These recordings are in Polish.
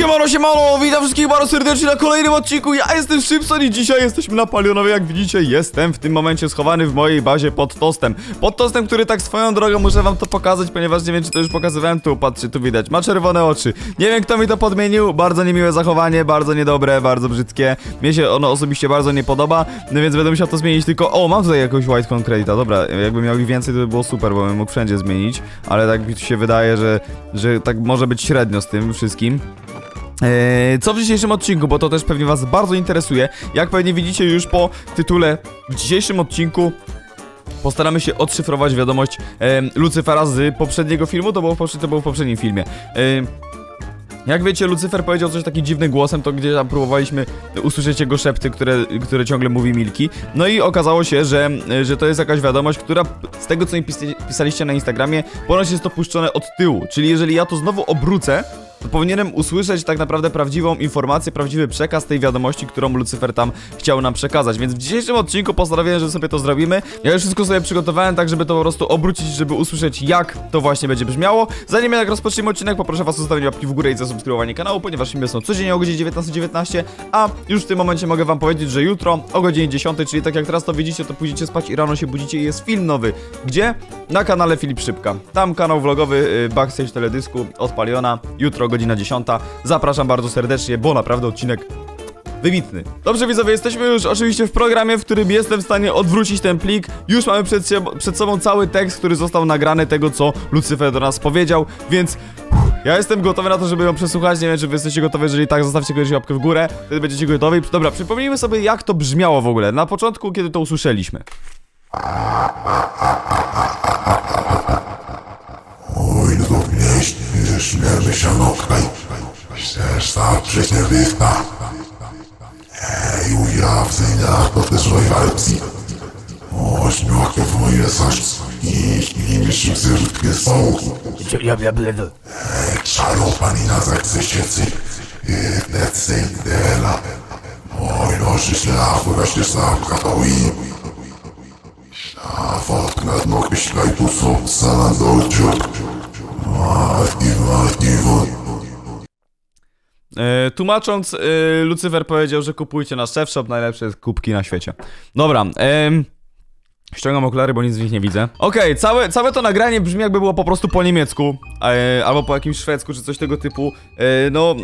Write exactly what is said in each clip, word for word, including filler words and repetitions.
Siemano, siemano, witam wszystkich bardzo serdecznie na kolejnym odcinku. Ja jestem Szczypson i dzisiaj jesteśmy na Palionowie. Jak widzicie, jestem w tym momencie schowany w mojej bazie pod tostem. Pod tostem, który tak swoją drogą muszę wam to pokazać, ponieważ nie wiem, czy to już pokazywałem. Tu, patrzcie, tu widać, ma czerwone oczy. Nie wiem, kto mi to podmienił, bardzo niemiłe zachowanie, bardzo niedobre, bardzo brzydkie. Mnie się ono osobiście bardzo nie podoba, no więc będę musiał to zmienić tylko... O, mam tutaj jakąś white concreta, dobra, jakbym miał ich więcej, to by było super, bo bym mógł wszędzie zmienić. Ale tak mi się wydaje, że, że tak może być średnio z tym wszystkim. Co w dzisiejszym odcinku, bo to też pewnie was bardzo interesuje. Jak pewnie widzicie już po tytule, w dzisiejszym odcinku postaramy się odszyfrować wiadomość e, Lucyfera z poprzedniego filmu. To było, to było w poprzednim filmie. e, Jak wiecie, Lucyfer powiedział coś takim dziwnym głosem, to gdzieś tam próbowaliśmy usłyszeć jego szepty, które, które ciągle mówi Milky. No i okazało się, że, że to jest jakaś wiadomość, która z tego, co im pisaliście na Instagramie, ponoć jest to puszczone od tyłu. Czyli jeżeli ja to znowu obrócę, to powinienem usłyszeć tak naprawdę prawdziwą informację, prawdziwy przekaz tej wiadomości, którą Lucyfer tam chciał nam przekazać. Więc w dzisiejszym odcinku postanowiłem, że sobie to zrobimy. Ja już wszystko sobie przygotowałem, tak żeby to po prostu obrócić, żeby usłyszeć, jak to właśnie będzie brzmiało. Zanim jednak rozpoczniemy odcinek, poproszę was o zostawienie łapki w górę i zasubskrybowanie kanału, ponieważ filmy są codziennie o godzinie dziewiętnastej dziewiętnaście, a już w tym momencie mogę wam powiedzieć, że jutro o godzinie dziesiątej, czyli tak jak teraz to widzicie, to pójdziecie spać i rano się budzicie i jest film nowy. Gdzie? Na kanale Filip Szczypka. Tam kanał vlogowy, backstage teledysku od Paliona. Jutro godzina dziesiąta. Zapraszam bardzo serdecznie, bo naprawdę odcinek wybitny. Dobrze widzowie, jesteśmy już oczywiście w programie, w którym jestem w stanie odwrócić ten plik. Już mamy przed, się, przed sobą cały tekst, który został nagrany tego, co Lucyfer do nas powiedział, więc uff, ja jestem gotowy na to, żeby ją przesłuchać. Nie wiem, czy wy jesteście gotowi, jeżeli tak, zostawcie kogoś łapkę w górę, wtedy będziecie gotowi. Dobra, przypomnijmy sobie, jak to brzmiało w ogóle na początku, kiedy to usłyszeliśmy. Oj, no Śmierzy się noktaj, serca przecierdywka. Ej, ujawdzę na to też rojwalcji. Ośmiokę w moje serce i niższym serwitkę sołki. Ej, czarą pani na zakce sieci. I necy dela. Oj, noży ślachu, weźcie slamka to i... Ślafot nad nogi ślajtu są salam do odciąg. E, tłumacząc, e, Lucyfer powiedział, że kupujcie na Chef Shop, najlepsze jest kubki na świecie. Dobra, e, ściągam okulary, bo nic z nich nie widzę. Okej, okay, całe, całe to nagranie brzmi, jakby było po prostu po niemiecku, e, albo po jakimś szwedzku, czy coś tego typu. e, No,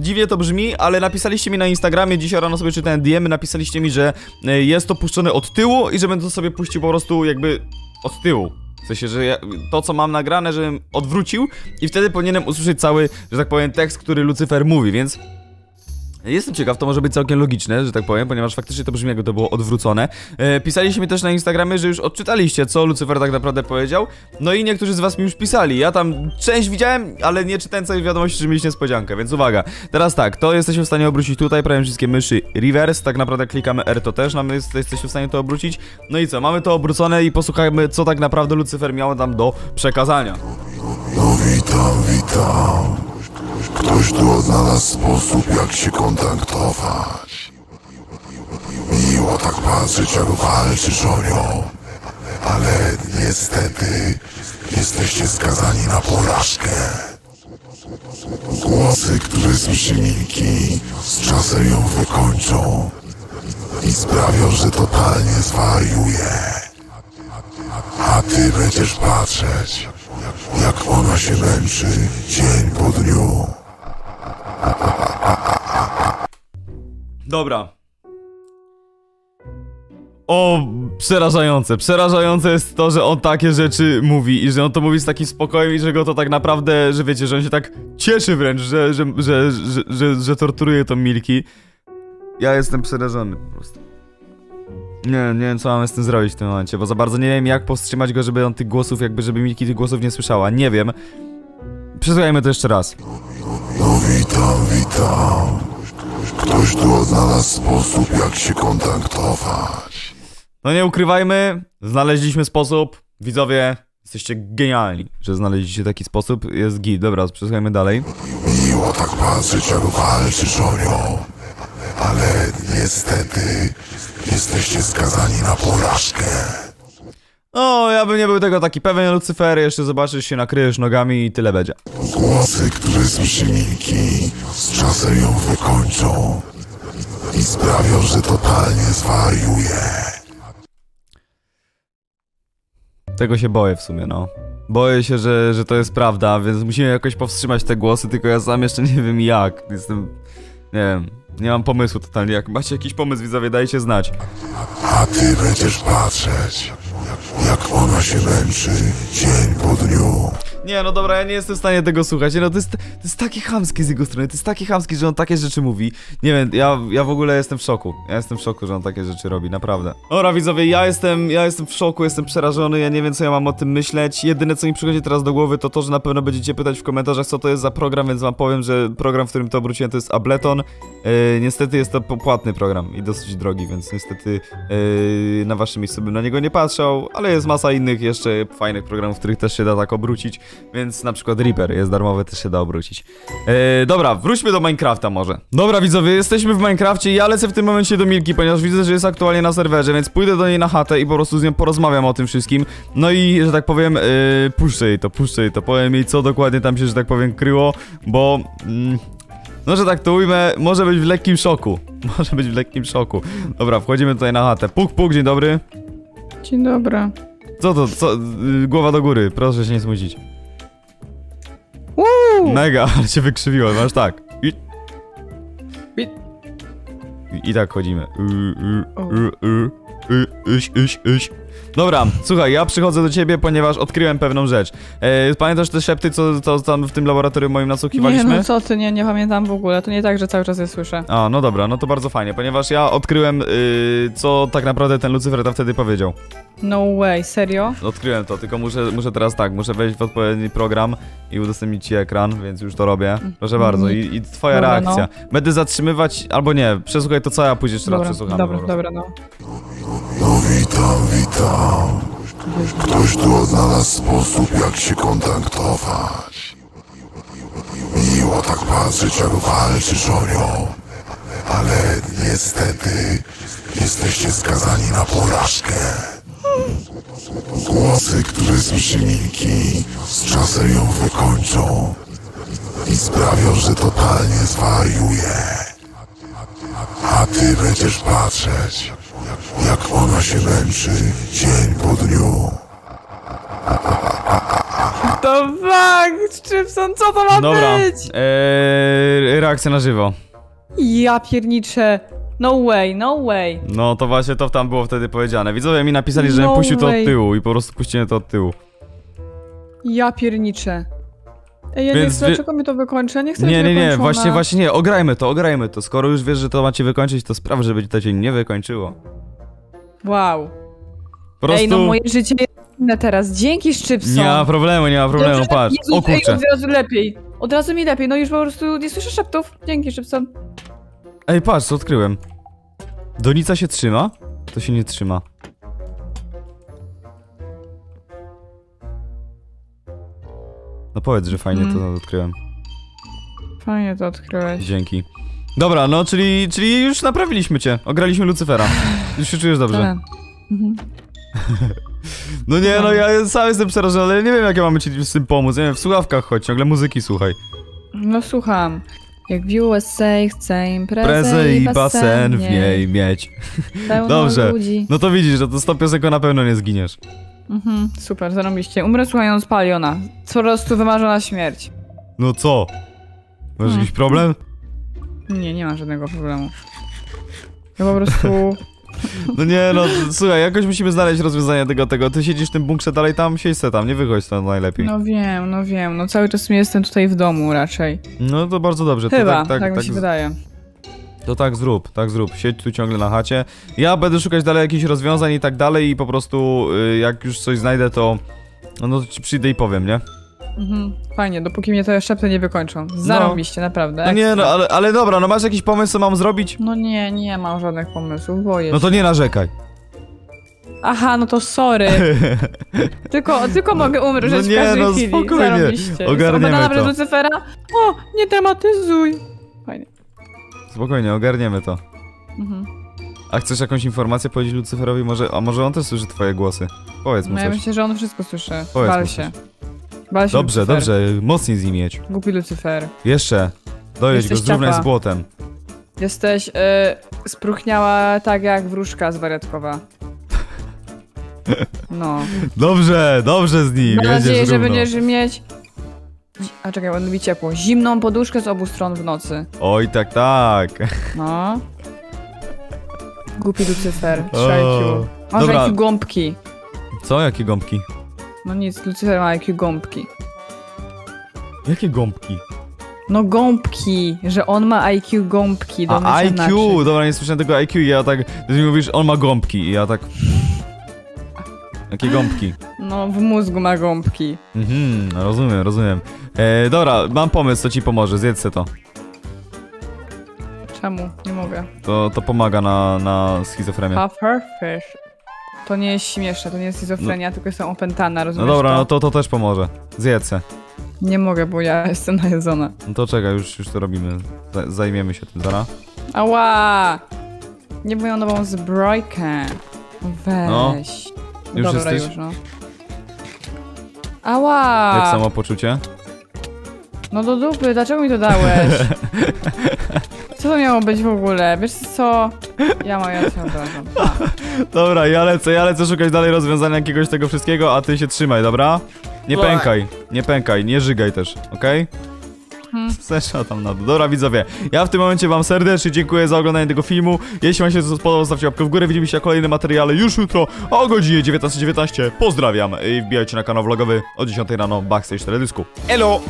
dziwnie to brzmi, ale napisaliście mi na Instagramie, dzisiaj rano sobie czytałem D M-y, napisaliście mi, że jest to puszczone od tyłu i że będę to sobie puścił po prostu jakby od tyłu. W sensie, że ja, to co mam nagrane, żebym odwrócił i wtedy powinienem usłyszeć cały, że tak powiem, tekst, który Lucyfer mówi, więc... Jestem ciekaw, to może być całkiem logiczne, że tak powiem, ponieważ faktycznie to brzmi, jakby to było odwrócone. e, Pisaliście mi też na Instagramie, że już odczytaliście, co Lucyfer tak naprawdę powiedział. No i niektórzy z was mi już pisali, ja tam część widziałem, ale nie czytałem całej wiadomości, że mieliście niespodziankę, więc uwaga. Teraz tak, to jesteśmy w stanie obrócić tutaj, prawie wszystkie myszy reverse, tak naprawdę klikamy R, to też mamy, jesteśmy w stanie to obrócić. No i co, mamy to obrócone i posłuchajmy, co tak naprawdę Lucyfer miał tam do przekazania. No witam, witam. Ktoś tu odnalazł sposób, jak się kontaktować. Miło tak patrzeć, jak walczysz o nią. Ale niestety jesteście skazani na porażkę. Głosy, które słyszy Milky, z czasem ją wykończą i sprawią, że totalnie zwariuje. A ty będziesz patrzeć, jak ona się męczy dzień po dniu. Dobra. O, przerażające. Przerażające jest to, że on takie rzeczy mówi i że on to mówi z takim spokojem i że go to tak naprawdę, że wiecie, że on się tak cieszy wręcz, że, że, że, że, że, że torturuje tą Milky. Ja jestem przerażony po prostu. Nie, nie wiem, co mamy z tym zrobić w tym momencie, bo za bardzo nie wiem, jak powstrzymać go, żeby on tych głosów, jakby żeby Milky tych głosów nie słyszała, nie wiem. Przesłuchajmy to jeszcze raz. No witam, witam. Ktoś tu odnalazł sposób, jak się kontaktować. No nie ukrywajmy, znaleźliśmy sposób. Widzowie, jesteście genialni, że znaleźliście taki sposób. Jest git, dobra, przesłuchajmy dalej. Miło tak patrzeć, jak walczysz o nią. Ale niestety jesteście skazani na porażkę. No, ja bym nie był tego taki pewien, Lucyfer. Jeszcze zobaczysz, się nakryjesz nogami i tyle będzie. Głosy, które słyszy Milky, z Wkrótce ją wykończą i sprawią, że totalnie zwariuje. Tego się boję w sumie, no. Boję się, że, że to jest prawda, więc musimy jakoś powstrzymać te głosy, tylko ja sam jeszcze nie wiem jak. Jestem... nie wiem, nie mam pomysłu totalnie. Jak macie jakiś pomysł, widzowie, dajcie znać. A ty będziesz patrzeć, jak ona się męczy dzień po dniu. Nie, no dobra, ja nie jestem w stanie tego słuchać. No to jest, to jest takie chamskie z jego strony, to jest takie chamskie, że on takie rzeczy mówi. Nie wiem, ja, ja w ogóle jestem w szoku. Ja jestem w szoku, że on takie rzeczy robi, naprawdę. Dobra, widzowie, ja jestem, ja jestem w szoku, jestem przerażony, ja nie wiem, co ja mam o tym myśleć. Jedyne, co mi przychodzi teraz do głowy, to to, że na pewno będziecie pytać w komentarzach, co to jest za program, więc wam powiem, że program, w którym to obróciłem, to jest Ableton. Yy, niestety jest to płatny program i dosyć drogi, więc niestety yy, na waszym miejscu bym na niego nie patrzał, ale jest masa innych jeszcze fajnych programów, w których też się da tak obrócić. Więc na przykład Reaper jest darmowy, też się da obrócić. Eee, dobra, wróćmy do Minecrafta może. Dobra, widzowie, jesteśmy w Minecrafcie. Ja lecę w tym momencie do Milky, ponieważ widzę, że jest aktualnie na serwerze, więc pójdę do niej na chatę i po prostu z nią porozmawiam o tym wszystkim. No i, że tak powiem, eee, puszczę jej to, puszczę jej to. Powiem jej, co dokładnie tam się, że tak powiem, kryło, bo... Mm, no, że tak to ujmę, może być w lekkim szoku. Może być w lekkim szoku. Dobra, wchodzimy tutaj na chatę. Puk, puk, dzień dobry. Dzień dobry. Co to? Co? Głowa do góry, proszę się nie smucić. Uuu. Mega, ale się wykrzywiłem, masz tak. I, I tak chodzimy. Dobra, słuchaj, ja przychodzę do ciebie, ponieważ odkryłem pewną rzecz. E, pamiętasz te szepty, co, co tam w tym laboratorium moim nasłuchiwaliśmy? Nie, no co ty, nie, nie pamiętam w ogóle, to nie tak, że cały czas je słyszę. A, no dobra, no to bardzo fajnie, ponieważ ja odkryłem, y, co tak naprawdę ten Lucyfer tam wtedy powiedział. No way, serio? Odkryłem to, tylko muszę, muszę teraz tak, muszę wejść w odpowiedni program i udostępnić ci ekran, więc już to robię. Proszę bardzo, i, i twoja dobra, reakcja. No. Będę zatrzymywać, albo nie, przesłuchaj to co ja później jeszcze raz przesłucham. Dobra, dobra, no. No witam, witam. Ktoś tu odnalazł sposób, jak się kontaktować. Miło tak patrzeć, jak walczysz o nią. Ale niestety jesteście skazani na porażkę. Głosy, które słyszy Milky, z czasem ją wykończą i sprawią, że totalnie zwariuje. A ty będziesz patrzeć, jak ona się męczy dzień po dniu. To fakt, Szczypson, co to ma Dobra. być? Eee, reakcja na żywo. Ja pierniczę. No way, no way. No to właśnie to tam było wtedy powiedziane. Widzowie mi napisali, że no puścił to od tyłu i po prostu puściłem to od tyłu. Ja pierniczę. Ej, ja Więc nie chcę, wy... czego mi to wykończę? Nie chcę Nie, nie, nie, właśnie, właśnie nie, ograjmy to, ograjmy to. Skoro już wiesz, że to macie wykończyć, to spraw, żeby to cię nie wykończyło. Wow. Po prostu... Ej, no moje życie jest inne teraz. Dzięki, Szczypson. Nie ma problemu, nie ma problemu, Dobrze, patrz. Jezus, o kurczę. Ej, od razu lepiej. Od razu mi lepiej, no już po prostu nie słyszę szeptów. Dzięki, Szczypson. Ej, patrz, co odkryłem. Donica się trzyma? To się nie trzyma. No powiedz, że fajnie mm. to odkryłem. Fajnie to odkryłeś. Dzięki. Dobra, no czyli, czyli już naprawiliśmy cię. Ograliśmy Lucyfera. Już się czujesz dobrze. Mhm. No nie, no ja sam jestem przerażony, ale nie wiem, jak ja mamy ci z tym pomóc. Nie wiem, w słuchawkach chodź, ciągle muzyki słuchaj. No słucham. Jak w U S A chcę imprezę Prezę i basen w niej mieć. Dobrze, ludzi. No to widzisz, że to sto piosenko na pewno nie zginiesz. Mhm, super, zarobiście. Umrę słuchając Paliona. Po prostu wymarzona śmierć. No co? Masz hmm. jakiś problem? Nie, nie mam żadnego problemu. Ja po prostu... No nie, no słuchaj, jakoś musimy znaleźć rozwiązanie tego, tego. Ty siedzisz w tym bunkrze dalej tam, siedź se tam, nie wychodź stąd najlepiej. No wiem, no wiem, no cały czas jestem tutaj w domu raczej. No to bardzo dobrze. Chyba, to tak, tak, tak, tak mi się wydaje. To tak zrób, tak zrób, siedź tu ciągle na chacie. Ja będę szukać dalej jakichś rozwiązań i tak dalej i po prostu jak już coś znajdę, to no, no ci przyjdę i powiem, nie? Mhm, fajnie, dopóki mnie te szepty nie wykończą. Zarobiście, no, naprawdę. No nie, no, ale, ale dobra, no masz jakiś pomysł, co mam zrobić? No nie, nie mam żadnych pomysłów, boję się. No to nie narzekaj. Aha, no to sorry. Tylko, tylko mogę umrzeć no, no nie, w każdej no, chwili. Spokojnie. Zarobiście. Ogarniemy to. Nawet Lucyfera? O, nie tematyzuj. Fajnie. Spokojnie, ogarniemy to. Mhm. A chcesz jakąś informację powiedzieć Lucyferowi? Może, a może on też słyszy twoje głosy? Powiedz mu no, coś. Ja myślę, że on wszystko słyszy. Powiedz mu się. Dobrze, Lucyfer. Dobrze, mocniej z nim jedź. Głupi Lucyfer. Jeszcze. Dojedź go, zrównaj z błotem. Jesteś y, spróchniała tak jak wróżka zwariatkowa. No. Dobrze, dobrze z nim. Mam nadzieję, że będziesz mieć... A czekaj, będę mi ciepło. Zimną poduszkę z obu stron w nocy. Oj, tak, tak. No. Głupi Lucyfer, trzeciu. Masz I Q gąbki. Co? Jakie gąbki? No nic, Lucyfer ma I Q gąbki. Jakie gąbki? No gąbki, że on ma I Q gąbki. Do A I Q, naczy. Dobra, nie słyszałem tego I Q i ja tak... Ty mi mówisz, on ma gąbki i ja tak... Jakie gąbki? No, w mózgu ma gąbki. Mhm, rozumiem, rozumiem. E, dobra, mam pomysł, co ci pomoże, zjedz se to. Czemu? Nie mogę. To, to pomaga na, na schizofrenię. Pufferfish. To nie jest śmieszne, to nie jest schizofrenia, no. Tylko jestem opętana, rozumiesz? No dobra, to? no to, to też pomoże. Zjedz se. Nie mogę, bo ja jestem najedzona. No to czekaj, już, już to robimy. Zajmiemy się tym, zaraz. Ała! Nie moją nową zbrojkę. Weź. No. Już Dobra, jesteś? już no. Ała! Jak samopoczucie? No do dupy, dlaczego mi to dałeś? Co to miało być w ogóle? Wiesz co? Ja mam, ja się odrażam. Dobra, ja lecę, ja lecę szukać dalej rozwiązania jakiegoś tego wszystkiego, a ty się trzymaj, dobra? Nie Bole. pękaj, nie pękaj, nie żygaj też, okej? Okay? Hmm. Zeszła tam na dół. Dobra, widzowie, ja w tym momencie wam serdecznie dziękuję za oglądanie tego filmu. Jeśli wam się to podobało, zostawcie łapkę w górę. Widzimy się na kolejnym materiale już jutro o godzinie dziewiętnastej dziewiętnaście. Pozdrawiam i wbijajcie na kanał vlogowy o dziesiątej rano Backstage Teledysku. Elo!